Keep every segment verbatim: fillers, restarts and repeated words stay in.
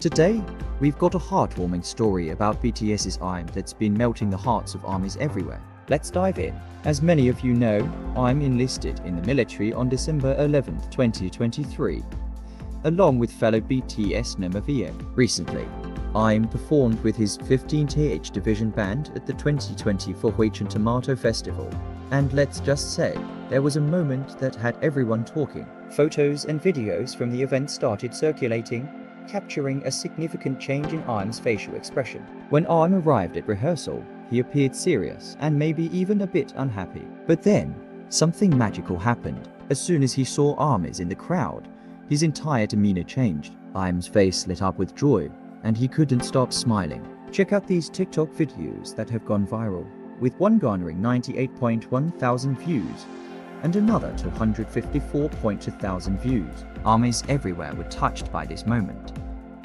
Today, we've got a heartwarming story about B T S's R M that's been melting the hearts of armies everywhere. Let's dive in. As many of you know, R M enlisted in the military on December eleventh, twenty twenty-three, along with fellow B T S member Byeon. Recently, R M performed with his fifteen T H Division Band at the twenty twenty-four Hwacheon Tomato Festival. And let's just say, there was a moment that had everyone talking. Photos and videos from the event started circulating, capturing a significant change in R M's facial expression. When R M arrived at rehearsal, he appeared serious and maybe even a bit unhappy. But then, something magical happened. As soon as he saw armies in the crowd, his entire demeanor changed. R M's face lit up with joy, and he couldn't stop smiling. Check out these TikTok videos that have gone viral, with one garnering ninety-eight point one thousand views and another two hundred fifty-four point two thousand views. Armies everywhere were touched by this moment,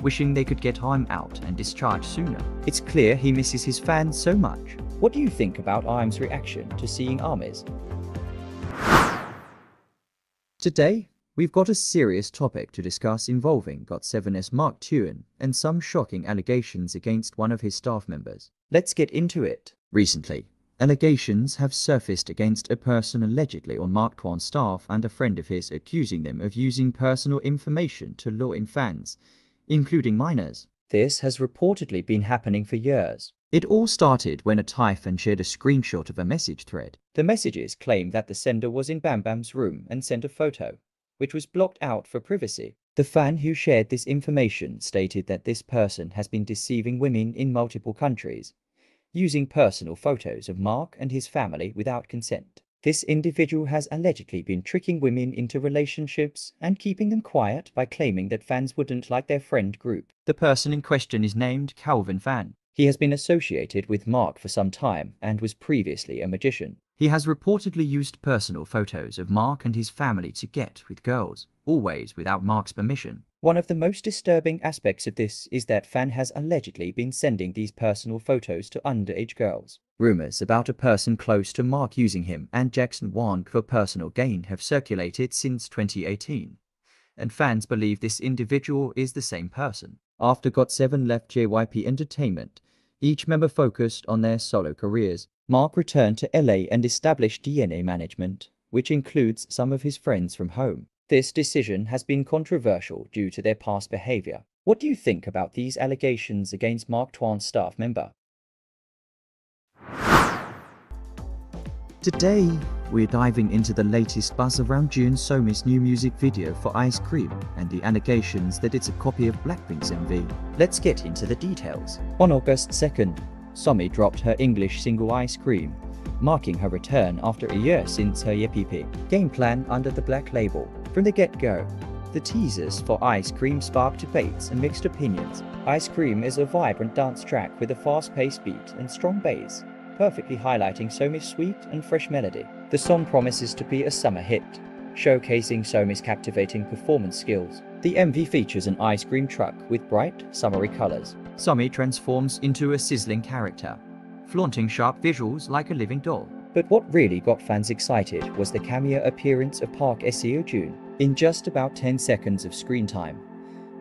wishing they could get R M out and discharge sooner. It's clear he misses his fans so much. What do you think about R M's reaction to seeing armies? Today, we've got a serious topic to discuss involving got seven's Mark Tuan and some shocking allegations against one of his staff members. Let's get into it. Recently, allegations have surfaced against a person allegedly on Mark Tuan's staff and a friend of his, accusing them of using personal information to lure in fans, including minors. This has reportedly been happening for years. It all started when a Thai fan shared a screenshot of a message thread. The messages claimed that the sender was in Bam Bam's room and sent a photo, which was blocked out for privacy. The fan who shared this information stated that this person has been deceiving women in multiple countries, using personal photos of Mark and his family without consent. This individual has allegedly been tricking women into relationships and keeping them quiet by claiming that fans wouldn't like their friend group. The person in question is named Calvin Fan. He has been associated with Mark for some time and was previously a magician. He has reportedly used personal photos of Mark and his family to get with girls, always without Mark's permission. One of the most disturbing aspects of this is that Fan has allegedly been sending these personal photos to underage girls. Rumors about a person close to Mark using him and Jackson Wang for personal gain have circulated since twenty eighteen, and fans believe this individual is the same person. After got seven left J Y P Entertainment, each member focused on their solo careers. Mark returned to L A and established D N A Management, which includes some of his friends from home. This decision has been controversial due to their past behavior. What do you think about these allegations against Mark Tuan's staff member? Today, we're diving into the latest buzz around Jun Somi's new music video for Ice Cream and the allegations that it's a copy of Blackpink's M V. Let's get into the details. On August second, Somi dropped her English single Ice Cream, marking her return after a year since her Y P P game plan under the Black label. From the get-go, the teasers for Ice Cream sparked debates and mixed opinions. Ice Cream is a vibrant dance track with a fast-paced beat and strong bass, perfectly highlighting Somi's sweet and fresh melody. The song promises to be a summer hit, showcasing Somi's captivating performance skills. The M V features an ice cream truck with bright, summery colors. Somi transforms into a sizzling character, flaunting sharp visuals like a living doll. But what really got fans excited was the cameo appearance of Park Seo-joon. In just about ten seconds of screen time,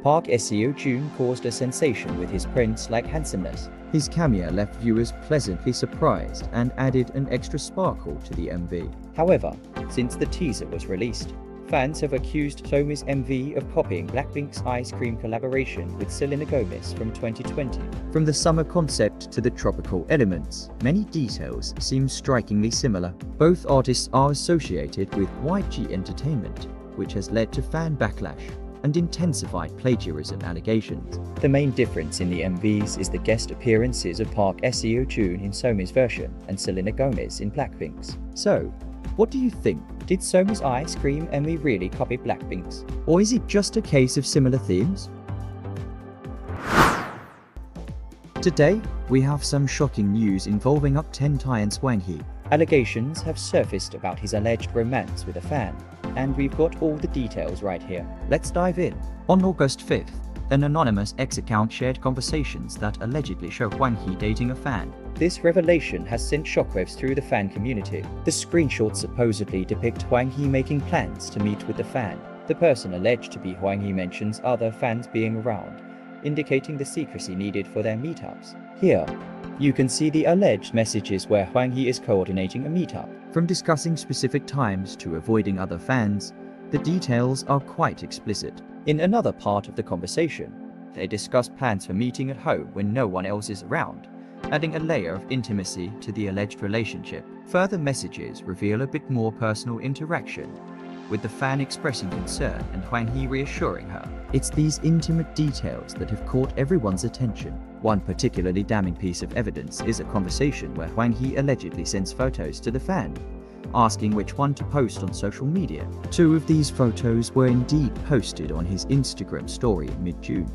Park Seo-joon caused a sensation with his prince-like handsomeness. His cameo left viewers pleasantly surprised and added an extra sparkle to the M V. However, since the teaser was released, fans have accused Somi's M V of copying Blackpink's Ice Cream collaboration with Selena Gomez from twenty twenty. From the summer concept to the tropical elements, many details seem strikingly similar. Both artists are associated with Y G Entertainment, which has led to fan backlash and intensified plagiarism allegations. The main difference in the M Vs is the guest appearances of Park Seo-joon in Somi's version and Selena Gomez in Blackpink's. So, what do you think? Did Somi's Ice Cream M V really copy Blackpink's? Or is it just a case of similar themes? Today, we have some shocking news involving U P ten Tion's Hwanghee. Allegations have surfaced about his alleged romance with a fan, and we've got all the details right here. Let's dive in. On August fifth, an anonymous X account shared conversations that allegedly show Hwanghee dating a fan. This revelation has sent shockwaves through the fan community. The screenshots supposedly depict Hwanghee making plans to meet with the fan. The person alleged to be Hwanghee mentions other fans being around, indicating the secrecy needed for their meetups. Here, you can see the alleged messages where Hwanghee is coordinating a meetup. From discussing specific times to avoiding other fans, the details are quite explicit. In another part of the conversation, they discuss plans for meeting at home when no one else is around, adding a layer of intimacy to the alleged relationship. Further messages reveal a bit more personal interaction, with the fan expressing concern and Hwanghee reassuring her. It's these intimate details that have caught everyone's attention. One particularly damning piece of evidence is a conversation where Hwanghee allegedly sends photos to the fan, asking which one to post on social media. Two of these photos were indeed posted on his Instagram story in mid-June,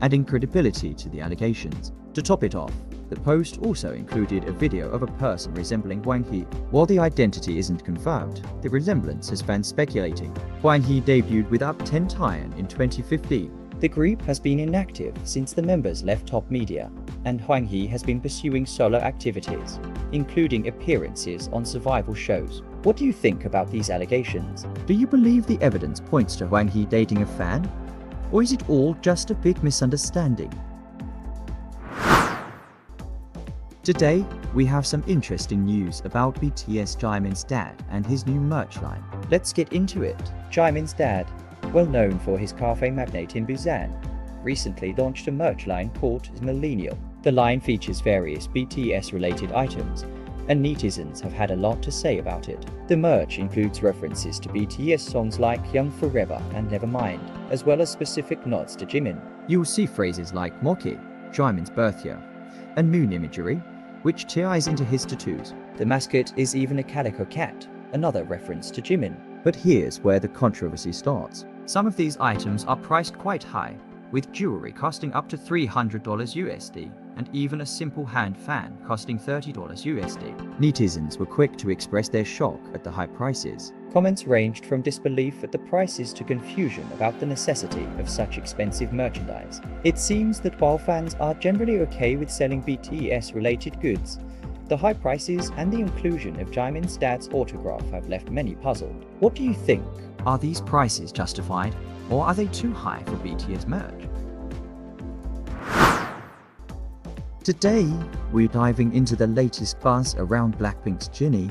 adding credibility to the allegations. To top it off, the post also included a video of a person resembling Hwanghee. While the identity isn't confirmed, the resemblance has fans speculating. Hwanghee debuted with U P ten tion in twenty fifteen. The group has been inactive since the members left Top Media, and Hwanghee has been pursuing solo activities, including appearances on survival shows. What do you think about these allegations? Do you believe the evidence points to Hwanghee dating a fan? Or is it all just a big misunderstanding? Today, we have some interesting news about B T S Jimin's dad and his new merch line. Let's get into it. Jimin's dad, well known for his cafe magnate in Busan, recently launched a merch line called Millennial. The line features various B T S-related items, and netizens have had a lot to say about it. The merch includes references to B T S songs like Young Forever and Nevermind, as well as specific nods to Jimin. You'll see phrases like Moki, Jimin's birth year, and moon imagery, which ties into his tattoos. The mascot is even a calico cat, another reference to Jimin. But here's where the controversy starts. Some of these items are priced quite high, with jewelry costing up to three hundred dollars U S D, and even a simple hand fan costing thirty dollars U S D. Netizens were quick to express their shock at the high prices. Comments ranged from disbelief at the prices to confusion about the necessity of such expensive merchandise. It seems that while fans are generally okay with selling B T S-related goods, the high prices and the inclusion of Jimin's dad's autograph have left many puzzled. What do you think? Are these prices justified, or are they too high for B T S merch? Today, we're diving into the latest buzz around Blackpink's Jennie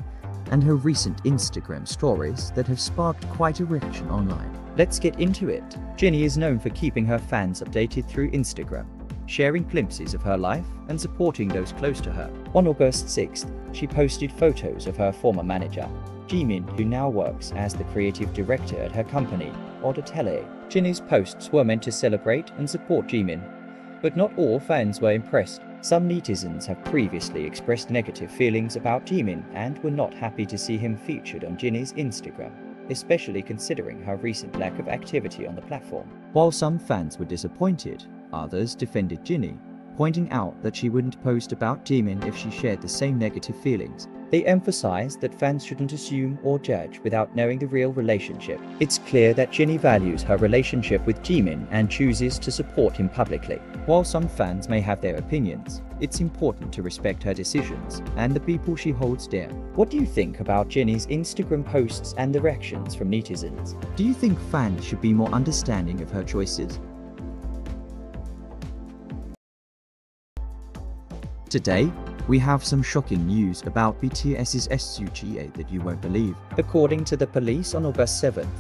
and her recent Instagram stories that have sparked quite a reaction online. Let's get into it. Jennie is known for keeping her fans updated through Instagram, sharing glimpses of her life and supporting those close to her. On August sixth, she posted photos of her former manager, Jimin, who now works as the creative director at her company, Odatele. Jennie's posts were meant to celebrate and support Jimin, but not all fans were impressed. Some netizens have previously expressed negative feelings about Jimin and were not happy to see him featured on Jennie's Instagram, especially considering her recent lack of activity on the platform. While some fans were disappointed, others defended Jennie, pointing out that she wouldn't post about Jimin if she shared the same negative feelings. They emphasized that fans shouldn't assume or judge without knowing the real relationship. It's clear that Jennie values her relationship with Jimin and chooses to support him publicly. While some fans may have their opinions, it's important to respect her decisions and the people she holds dear. What do you think about Jennie's Instagram posts and the reactions from netizens? Do you think fans should be more understanding of her choices? Today, we have some shocking news about B T S's S U G A that you won't believe. According to the police on August seventh,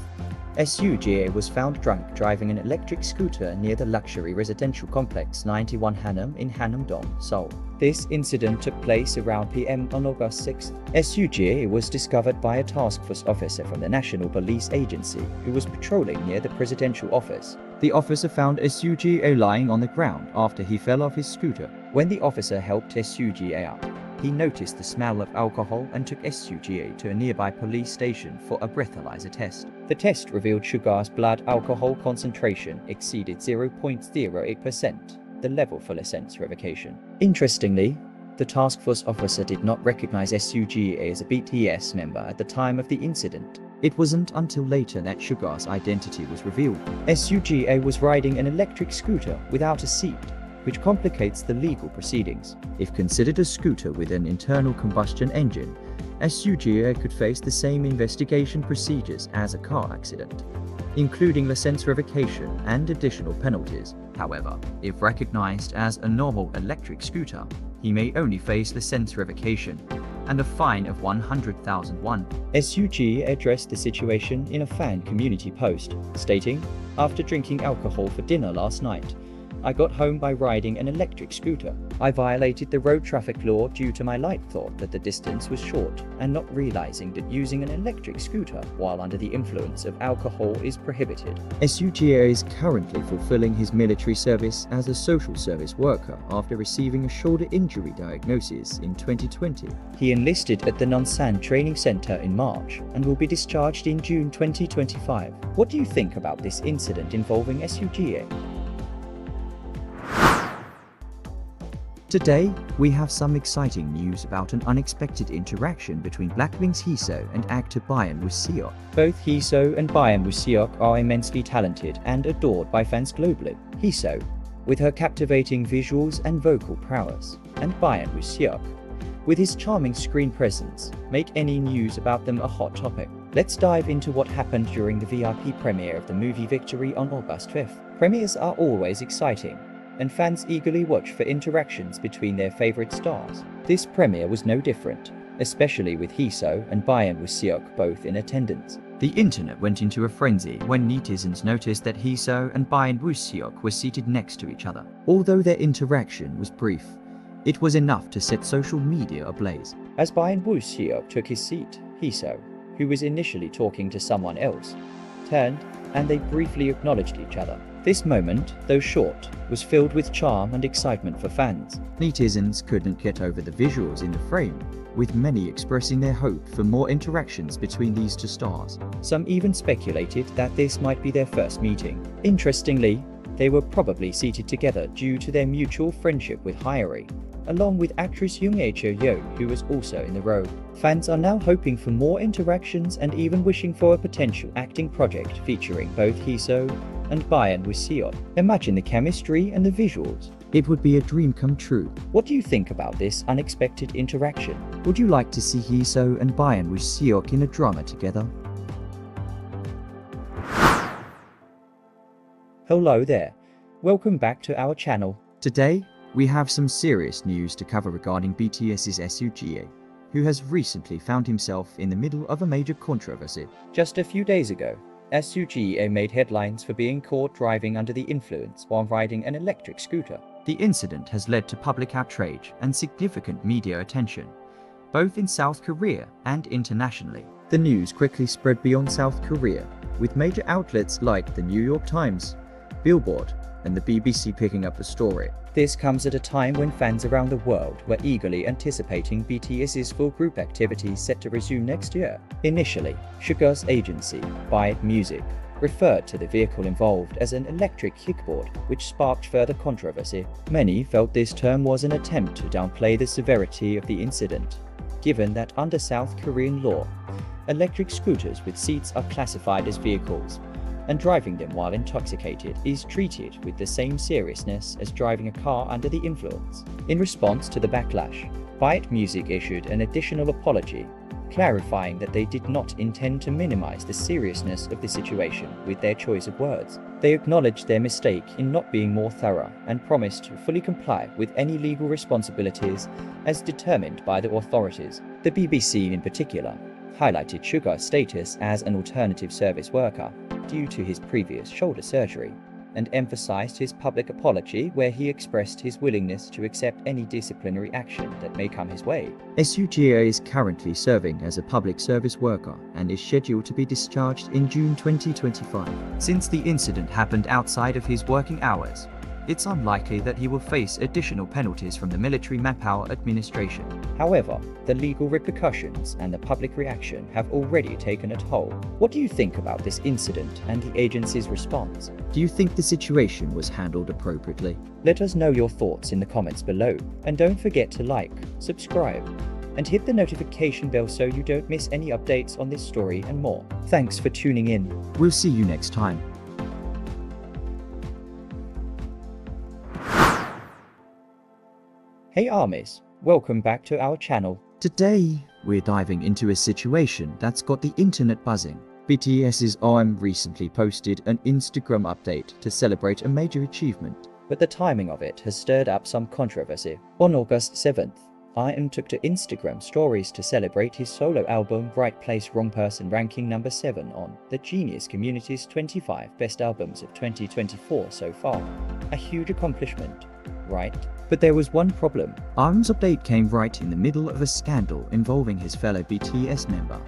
S U G A was found drunk driving an electric scooter near the luxury residential complex ninety-one Hannam in Hannam-dong, Seoul. This incident took place around P M on August sixth. S U G A was discovered by a task force officer from the National Police Agency who was patrolling near the presidential office. The officer found S U G A lying on the ground after he fell off his scooter. When the officer helped S U G A up, he noticed the smell of alcohol and took S U G A to a nearby police station for a breathalyzer test. The test revealed Suga's blood alcohol concentration exceeded zero point zero eight percent, the level for license revocation. Interestingly, the task force officer did not recognize S U G A as a B T S member at the time of the incident. It wasn't until later that Suga's identity was revealed. S U G A was riding an electric scooter without a seat, which complicates the legal proceedings. If considered a scooter with an internal combustion engine, a Suga could face the same investigation procedures as a car accident, including license revocation and additional penalties. However, if recognized as a normal electric scooter, he may only face license revocation and a fine of one hundred thousand won. Suga addressed the situation in a fan community post, stating, "After drinking alcohol for dinner last night, I got home by riding an electric scooter. I violated the road traffic law due to my light thought that the distance was short and not realizing that using an electric scooter while under the influence of alcohol is prohibited." Suga is currently fulfilling his military service as a social service worker after receiving a shoulder injury diagnosis in twenty twenty. He enlisted at the Nonsan Training Center in March and will be discharged in June twenty twenty-five. What do you think about this incident involving Suga? Today, we have some exciting news about an unexpected interaction between Blackpink's Jisoo and actor Byeon Woo Seok. Both Jisoo and Byeon Woo Seok are immensely talented and adored by fans globally. Jisoo, with her captivating visuals and vocal prowess, and Byeon Woo Seok, with his charming screen presence, make any news about them a hot topic. Let's dive into what happened during the V I P premiere of the movie Victory on August fifth. Premieres are always exciting, and fans eagerly watch for interactions between their favorite stars. This premiere was no different, especially with Jisoo and Byeon Woo Seok both in attendance. The internet went into a frenzy when netizens noticed that Jisoo and Byeon Woo Seok were seated next to each other. Although their interaction was brief, it was enough to set social media ablaze. As Byeon Woo Seok took his seat, Jisoo, who was initially talking to someone else, turned and they briefly acknowledged each other. This moment, though short, was filled with charm and excitement for fans. Netizens couldn't get over the visuals in the frame, with many expressing their hope for more interactions between these two stars. Some even speculated that this might be their first meeting. Interestingly, they were probably seated together due to their mutual friendship with Hwacheon, along with actress Jung Hae-cheol, who was also in the role. Fans are now hoping for more interactions and even wishing for a potential acting project featuring both Jisoo and Byeon Woo Seok. Imagine the chemistry and the visuals. It would be a dream come true. What do you think about this unexpected interaction? Would you like to see Jisoo and Byeon Woo Seok in a drama together? Hello there. Welcome back to our channel. Today, we have some serious news to cover regarding BTS's Suga, who has recently found himself in the middle of a major controversy. Just a few days ago, Suga made headlines for being caught driving under the influence while riding an electric scooter. The incident has led to public outrage and significant media attention, both in South Korea and internationally. The news quickly spread beyond South Korea, with major outlets like the New York Times, Billboard, and the B B C picking up the story. This comes at a time when fans around the world were eagerly anticipating BTS's full group activities set to resume next year. Initially, Suga's agency, Byte Music, referred to the vehicle involved as an electric kickboard, which sparked further controversy. Many felt this term was an attempt to downplay the severity of the incident, given that under South Korean law, electric scooters with seats are classified as vehicles, and driving them while intoxicated is treated with the same seriousness as driving a car under the influence. In response to the backlash, Byte Music issued an additional apology, clarifying that they did not intend to minimize the seriousness of the situation with their choice of words. They acknowledged their mistake in not being more thorough and promised to fully comply with any legal responsibilities as determined by the authorities. The B B C in particular highlighted Suga's status as an alternative service worker due to his previous shoulder surgery, and emphasized his public apology where he expressed his willingness to accept any disciplinary action that may come his way. Suga is currently serving as a public service worker and is scheduled to be discharged in June twenty twenty-five. Since the incident happened outside of his working hours, it's unlikely that he will face additional penalties from the military manpower administration. However, the legal repercussions and the public reaction have already taken a toll. What do you think about this incident and the agency's response? Do you think the situation was handled appropriately? Let us know your thoughts in the comments below, and don't forget to like, subscribe, and hit the notification bell so you don't miss any updates on this story and more. Thanks for tuning in. We'll see you next time. Hey ARMYs, Welcome back to our channel. Today, we're diving into a situation that's got the internet buzzing. B T S's R M recently posted an Instagram update to celebrate a major achievement, but the timing of it has stirred up some controversy. On August seventh, R M took to Instagram stories to celebrate his solo album Right Place Wrong Person ranking number seven on the Genius Community's twenty-five Best Albums of twenty twenty-four so far. A huge accomplishment, right? But there was one problem. R M's update came right in the middle of a scandal involving his fellow B T S member,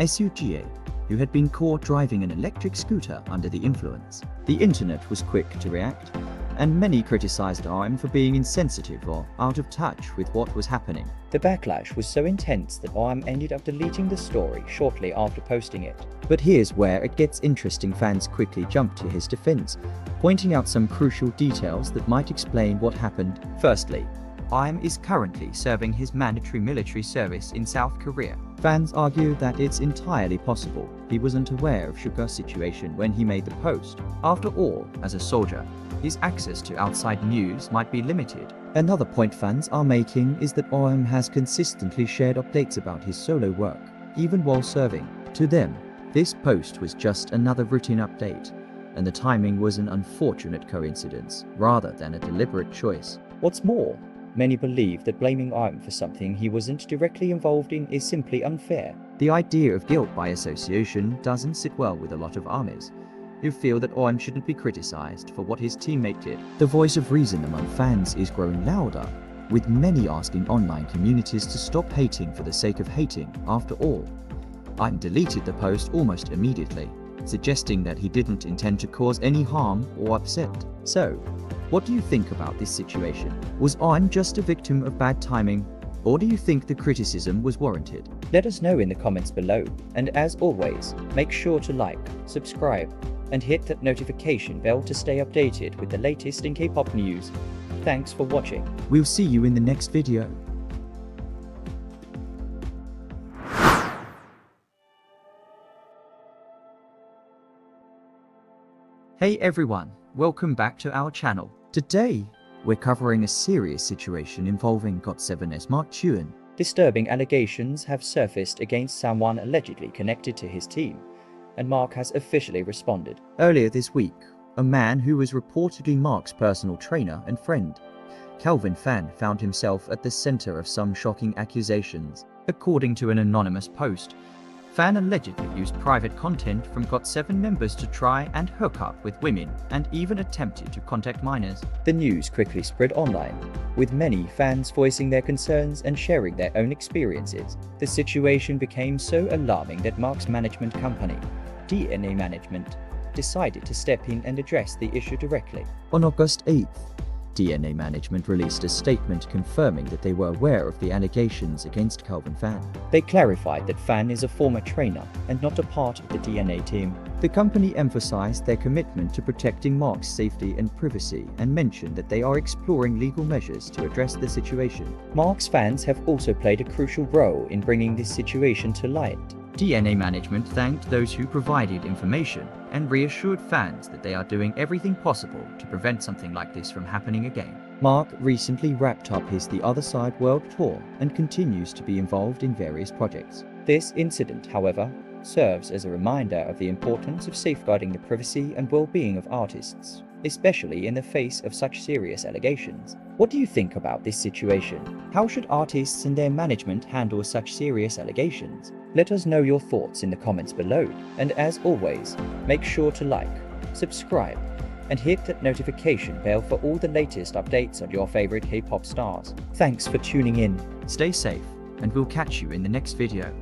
Suga, who had been caught driving an electric scooter under the influence. The internet was quick to react, and many criticized R M for being insensitive or out of touch with what was happening. The backlash was so intense that R M ended up deleting the story shortly after posting it. But here's where it gets interesting. Fans quickly jumped to his defense, pointing out some crucial details that might explain what happened. Firstly, R M is currently serving his mandatory military service in South Korea. Fans argue that it's entirely possible he wasn't aware of Suga's situation when he made the post. After all, as a soldier, his access to outside news might be limited. Another point fans are making is that R M has consistently shared updates about his solo work, even while serving. To them, this post was just another routine update, and the timing was an unfortunate coincidence rather than a deliberate choice. What's more, many believe that blaming R M for something he wasn't directly involved in is simply unfair. The idea of guilt by association doesn't sit well with a lot of armies, who feel that R M shouldn't be criticized for what his teammate did. The voice of reason among fans is growing louder, with many asking online communities to stop hating for the sake of hating. After all, R M deleted the post almost immediately, suggesting that he didn't intend to cause any harm or upset. So, what do you think about this situation? Was R M just a victim of bad timing, or do you think the criticism was warranted? Let us know in the comments below, and as always, make sure to like, subscribe, and hit that notification bell to stay updated with the latest in K-pop news. Thanks for watching. We'll see you in the next video. Hey everyone, welcome back to our channel. Today, we're covering a serious situation involving got seven's Mark Tuan. Disturbing allegations have surfaced against someone allegedly connected to his team, and Mark has officially responded. Earlier this week, a man who was reportedly Mark's personal trainer and friend, Calvin Fan, found himself at the center of some shocking accusations. According to an anonymous post, Fan allegedly used private content from got seven members to try and hook up with women and even attempted to contact minors. The news quickly spread online, with many fans voicing their concerns and sharing their own experiences. The situation became so alarming that Mark's management company, D N A Management, decided to step in and address the issue directly. On August eighth, D N A Management released a statement confirming that they were aware of the allegations against Calvin Fan. They clarified that Fan is a former trainer and not a part of the D N A team. The company emphasized their commitment to protecting Mark's safety and privacy and mentioned that they are exploring legal measures to address the situation. Mark's fans have also played a crucial role in bringing this situation to light. D N A Management thanked those who provided information and reassured fans that they are doing everything possible to prevent something like this from happening again. Mark recently wrapped up his The Other Side World Tour and continues to be involved in various projects. This incident, however, serves as a reminder of the importance of safeguarding the privacy and well-being of artists, especially in the face of such serious allegations. What do you think about this situation? How should artists and their management handle such serious allegations? Let us know your thoughts in the comments below, and as always, make sure to like, subscribe, and hit that notification bell for all the latest updates on your favorite K-pop stars. Thanks for tuning in, stay safe, and we'll catch you in the next video.